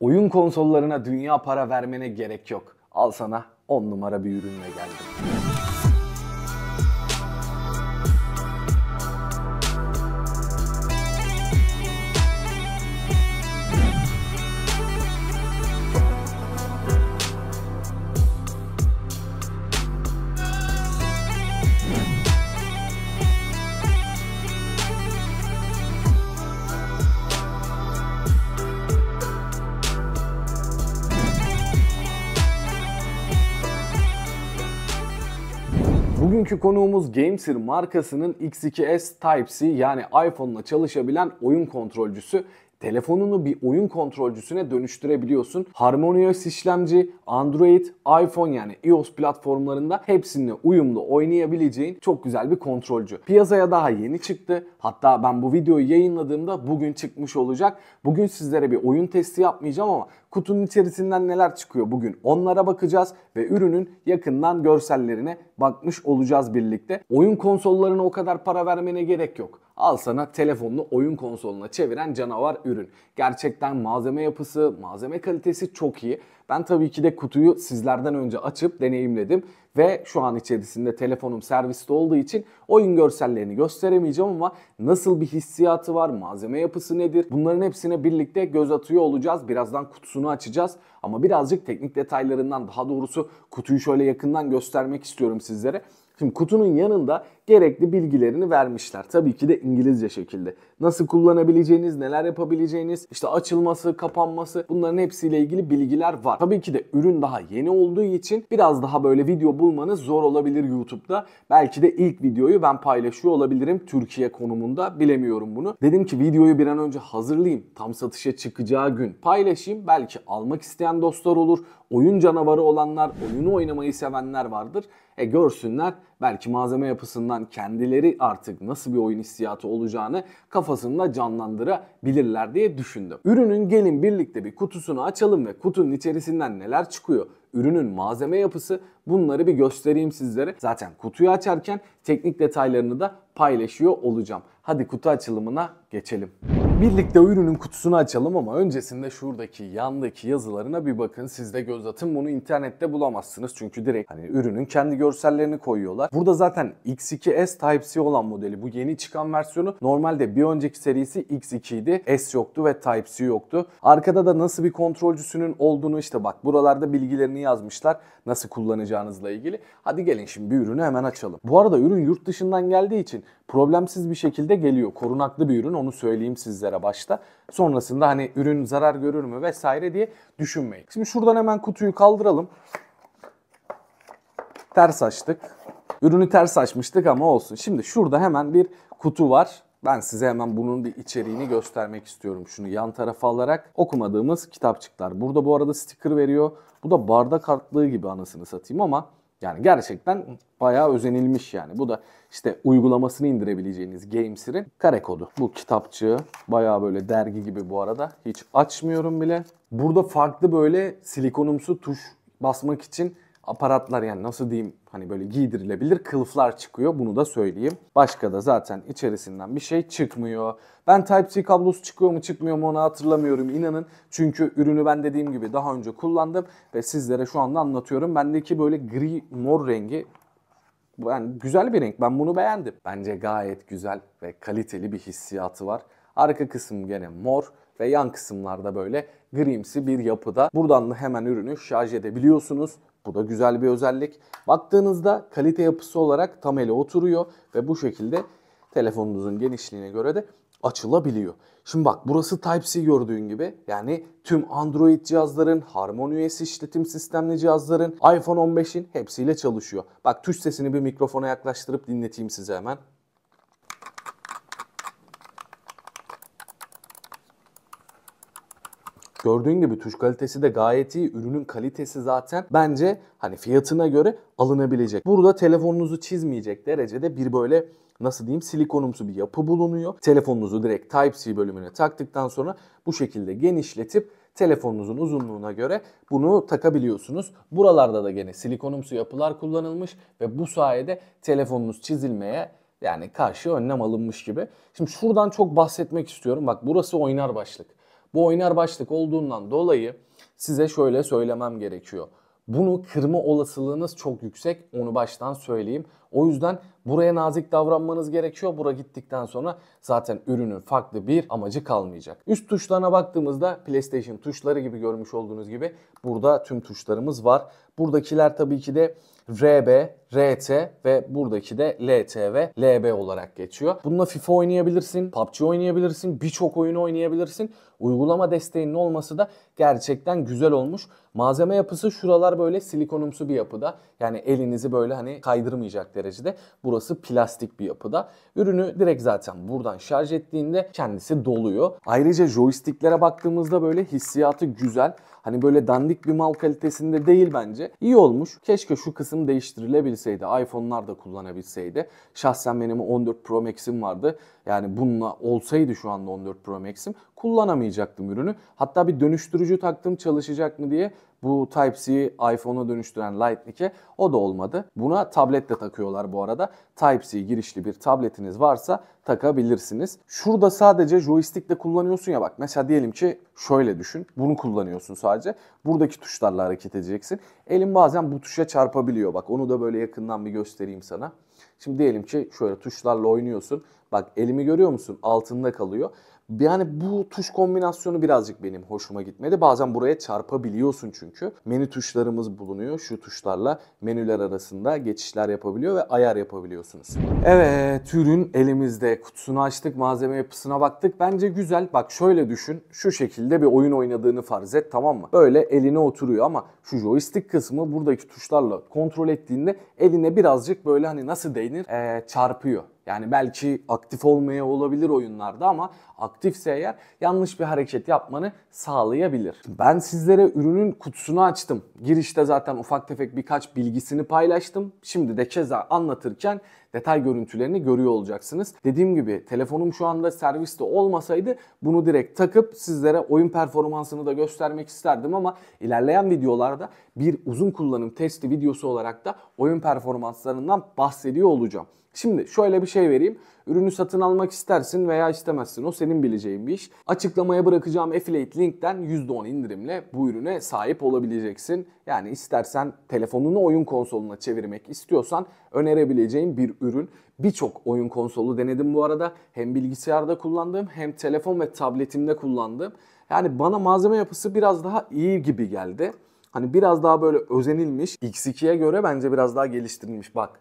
Oyun konsollarına dünya para vermene gerek yok. Al sana 10 numara bir ürünle geldim. Bugünkü konuğumuz GameSir markasının X2S Type-C yani iPhone'la çalışabilen oyun kontrolcüsü. Telefonunu bir oyun kontrolcüsüne dönüştürebiliyorsun. Harmonious işlemci, Android, iPhone yani iOS platformlarında hepsini uyumlu oynayabileceğin çok güzel bir kontrolcü. Piyasaya daha yeni çıktı. Hatta ben bu videoyu yayınladığımda bugün çıkmış olacak. Bugün sizlere bir oyun testi yapmayacağım ama kutunun içerisinden neler çıkıyor bugün onlara bakacağız ve ürünün yakından görsellerine bakmış olacağız birlikte. Oyun konsollarına o kadar para vermene gerek yok. Al sana telefonunu oyun konsoluna çeviren canavar ürün. Gerçekten malzeme yapısı, malzeme kalitesi çok iyi. Ben tabii ki de kutuyu sizlerden önce açıp deneyimledim. Ve şu an içerisinde telefonum serviste olduğu için oyun görsellerini gösteremeyeceğim ama nasıl bir hissiyatı var, malzeme yapısı nedir? Bunların hepsine birlikte göz atıyor olacağız. Birazdan kutusunu açacağız ama birazcık teknik detaylarından, daha doğrusu kutuyu şöyle yakından göstermek istiyorum sizlere. Şimdi kutunun yanında gerekli bilgilerini vermişler. Tabii ki de İngilizce şekilde. Nasıl kullanabileceğiniz, neler yapabileceğiniz, işte açılması, kapanması, bunların hepsiyle ilgili bilgiler var. Tabii ki de ürün daha yeni olduğu için biraz daha böyle video bulmanız zor olabilir YouTube'da. Belki de ilk videoyu ben paylaşıyor olabilirim Türkiye konumunda, bilemiyorum bunu. Dedim ki videoyu bir an önce hazırlayayım. Tam satışa çıkacağı gün paylaşayım. Belki almak isteyen dostlar olur. Oyun canavarı olanlar, oyunu oynamayı sevenler vardır. Görsünler, belki malzeme yapısından kendileri artık nasıl bir oyun hissiyatı olacağını kafasında canlandırabilirler diye düşündüm. Ürünün gelin birlikte bir kutusunu açalım ve kutunun içerisinden neler çıkıyor, ürünün malzeme yapısı, bunları bir göstereyim sizlere. Zaten kutuyu açarken teknik detaylarını da paylaşıyor olacağım. Hadi kutu açılımına geçelim. Birlikte ürünün kutusunu açalım ama öncesinde şuradaki yandaki yazılarına bir bakın. Siz de göz atın. Bunu internette bulamazsınız çünkü direkt hani ürünün kendi görsellerini koyuyorlar. Burada zaten X2S Type-C olan modeli, bu yeni çıkan versiyonu. Normalde bir önceki serisi X2 idi. S yoktu ve Type-C yoktu. Arkada da nasıl bir kontrolcüsünün olduğunu, işte bak buralarda bilgilerini yazmışlar. Nasıl kullanacağınızla ilgili. Hadi gelin şimdi bir ürünü hemen açalım. Bu arada ürün yurt dışından geldiği için problemsiz bir şekilde geliyor. Korunaklı bir ürün, onu söyleyeyim sizlere başta. Sonrasında hani ürün zarar görür mü vesaire diye düşünmeyin. Şimdi şuradan hemen kutuyu kaldıralım. Ters açtık. Ürünü ters açmıştık ama olsun. Şimdi şurada hemen bir kutu var. Ben size hemen bunun bir içeriğini göstermek istiyorum. Şunu yan tarafa alarak, okumadığımız kitapçıklar. Burada bu arada sticker veriyor. Bu da bardak kartlığı gibi anasını satayım ama yani gerçekten bayağı özenilmiş yani. Bu da işte uygulamasını indirebileceğiniz GameSir'in kare kodu. Bu kitapçığı bayağı böyle dergi gibi bu arada. Hiç açmıyorum bile. Burada farklı böyle silikonumsu tuş basmak için aparatlar, yani nasıl diyeyim, hani böyle giydirilebilir kılıflar çıkıyor. Bunu da söyleyeyim. Başka da zaten içerisinden bir şey çıkmıyor. Ben Type-C kablosu çıkıyor mu çıkmıyor mu onu hatırlamıyorum inanın. Çünkü ürünü ben dediğim gibi daha önce kullandım ve sizlere şu anda anlatıyorum. Bendeki böyle gri mor rengi, yani güzel bir renk. Ben bunu beğendim. Bence gayet güzel ve kaliteli bir hissiyatı var. Arka kısım gene mor ve yan kısımlarda böyle grimsi bir yapıda. Buradan da hemen ürünü şarj edebiliyorsunuz. Bu da güzel bir özellik. Baktığınızda kalite yapısı olarak tam ele oturuyor ve bu şekilde telefonunuzun genişliğine göre de açılabiliyor. Şimdi bak, burası Type-C gördüğün gibi. Yani tüm Android cihazların, Harmony OS işletim sistemli cihazların, iPhone 15'in hepsiyle çalışıyor. Bak, tuş sesini bir mikrofona yaklaştırıp dinleteyim size hemen. Gördüğün gibi tuş kalitesi de gayet iyi. Ürünün kalitesi zaten bence hani fiyatına göre alınabilecek. Burada telefonunuzu çizmeyecek derecede bir böyle, nasıl diyeyim, silikonumsu bir yapı bulunuyor. Telefonunuzu direkt Type-C bölümüne taktıktan sonra bu şekilde genişletip telefonunuzun uzunluğuna göre bunu takabiliyorsunuz. Buralarda da gene silikonumsu yapılar kullanılmış ve bu sayede telefonunuz çizilmeye, yani karşı önlem alınmış gibi. Şimdi şuradan çok bahsetmek istiyorum. Bak, burası oynar başlık. Bu oynar başlık olduğundan dolayı size şöyle söylemem gerekiyor. Bunu kırma olasılığınız çok yüksek, onu baştan söyleyeyim. O yüzden buraya nazik davranmanız gerekiyor. Bura gittikten sonra zaten ürünün farklı bir amacı kalmayacak. Üst tuşlarına baktığımızda PlayStation tuşları gibi görmüş olduğunuz gibi burada tüm tuşlarımız var. Buradakiler tabii ki de RB, RT ve buradaki de LT ve LB olarak geçiyor. Bununla FIFA oynayabilirsin, PUBG oynayabilirsin, birçok oyunu oynayabilirsin. Uygulama desteğinin olması da gerçekten güzel olmuş. Malzeme yapısı şuralar böyle silikonumsu bir yapıda. Yani elinizi böyle hani kaydırmayacak derecede. Burası plastik bir yapıda. Ürünü direkt zaten buradan şarj ettiğinde kendisi doluyor. Ayrıca joysticklere baktığımızda böyle hissiyatı güzel. Hani böyle dandik bir mal kalitesinde değil bence. İyi olmuş. Keşke şu kısım değiştirilebilseydi. iPhone'lar da kullanabilseydi. Şahsen benim 14 Pro Max'im vardı. Yani bununla olsaydı şu anda 14 Pro Max'im kullanamayacaktım ürünü. Hatta bir dönüştürücü taktım çalışacak mı diye. Bu Type-C'yi iPhone'a dönüştüren Lightning'e o da olmadı. Buna tablet de takıyorlar bu arada. Type-C girişli bir tabletiniz varsa takabilirsiniz. Şurada sadece joystickle kullanıyorsun ya bak. Mesela diyelim ki şöyle düşün. Bunu kullanıyorsun sadece. Buradaki tuşlarla hareket edeceksin. Elin bazen bu tuşa çarpabiliyor. Bak onu da böyle yakından bir göstereyim sana. Şimdi diyelim ki şöyle tuşlarla oynuyorsun. Bak elimi görüyor musun? Altında kalıyor. Yani bu tuş kombinasyonu birazcık benim hoşuma gitmedi. Bazen buraya çarpabiliyorsun çünkü. Menü tuşlarımız bulunuyor. Şu tuşlarla menüler arasında geçişler yapabiliyor ve ayar yapabiliyorsunuz. Evet, ürün elimizde. Kutusunu açtık, malzeme yapısına baktık. Bence güzel. Bak şöyle düşün. Şu şekilde bir oyun oynadığını farz et, tamam mı? Böyle eline oturuyor ama şu joystick kısmı buradaki tuşlarla kontrol ettiğinde eline birazcık böyle hani nasıl denir? Çarpıyor. Yani belki aktif olmaya olabilir oyunlarda ama aktifse eğer yanlış bir hareket yapmanı sağlayabilir. Ben sizlere ürünün kutusunu açtım. Girişte zaten ufak tefek birkaç bilgisini paylaştım. Şimdi de keza anlatırken detay görüntülerini görüyor olacaksınız. Dediğim gibi telefonum şu anda serviste olmasaydı bunu direkt takıp sizlere oyun performansını da göstermek isterdim ama ilerleyen videolarda bir uzun kullanım testi videosu olarak da oyun performanslarından bahsediyor olacağım. Şimdi şöyle bir şey vereyim. Ürünü satın almak istersin veya istemezsin. O senin bileceğin bir iş. Açıklamaya bırakacağım affiliate linkten %10 indirimle bu ürüne sahip olabileceksin. Yani istersen telefonunu oyun konsoluna çevirmek istiyorsan önerebileceğim bir ürün. Birçok oyun konsolu denedim bu arada. Hem bilgisayarda kullandığım hem telefon ve tabletimde kullandığım. Yani bana malzeme yapısı biraz daha iyi gibi geldi. Hani biraz daha böyle özenilmiş. X2'ye göre bence biraz daha geliştirilmiş. Bak.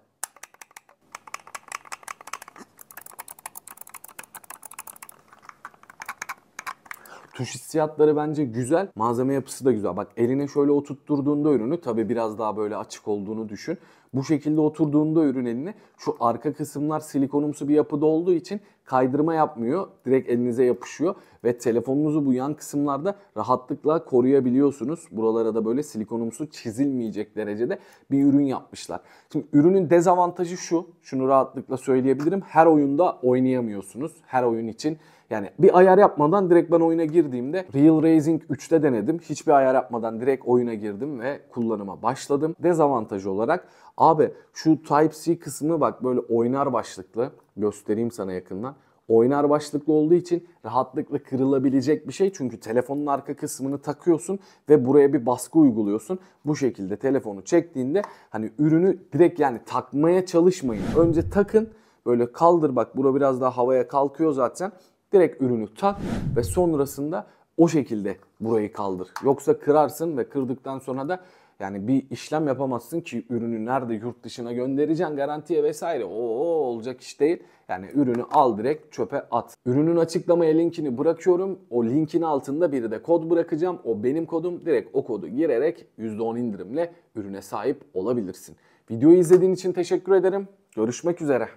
Tuş hissiyatları bence güzel. Malzeme yapısı da güzel. Bak eline şöyle oturtturduğunda ürünü tabii biraz daha böyle açık olduğunu düşün. Bu şekilde oturduğunda ürün eline şu arka kısımlar silikonumsu bir yapıda olduğu için kaydırma yapmıyor. Direkt elinize yapışıyor ve telefonunuzu bu yan kısımlarda rahatlıkla koruyabiliyorsunuz. Buralara da böyle silikonumsu çizilmeyecek derecede bir ürün yapmışlar. Şimdi ürünün dezavantajı şu. Şunu rahatlıkla söyleyebilirim. Her oyunda oynayamıyorsunuz. Her oyun için. Yani bir ayar yapmadan direkt ben oyuna girdiğimde Real Racing 3'te denedim. Hiçbir ayar yapmadan direkt oyuna girdim ve kullanıma başladım. Dezavantajı olarak abi şu Type-C kısmı bak böyle oynar başlıklı. Göstereyim sana yakından. Oynar başlıklı olduğu için rahatlıkla kırılabilecek bir şey. Çünkü telefonun arka kısmını takıyorsun ve buraya bir baskı uyguluyorsun. Bu şekilde telefonu çektiğinde hani ürünü direkt yani takmaya çalışmayın. Önce takın böyle kaldır bak bura biraz daha havaya kalkıyor zaten. Direkt ürünü tak ve sonrasında o şekilde burayı kaldır. Yoksa kırarsın ve kırdıktan sonra da yani bir işlem yapamazsın ki ürünü nerede yurt dışına göndereceksin garantiye vesaire. Oo olacak iş değil. Yani ürünü al direkt çöpe at. Ürünün açıklamaya linkini bırakıyorum. O linkin altında bir de kod bırakacağım. O benim kodum. Direkt o kodu girerek %10 indirimle ürüne sahip olabilirsin. Videoyu izlediğin için teşekkür ederim. Görüşmek üzere.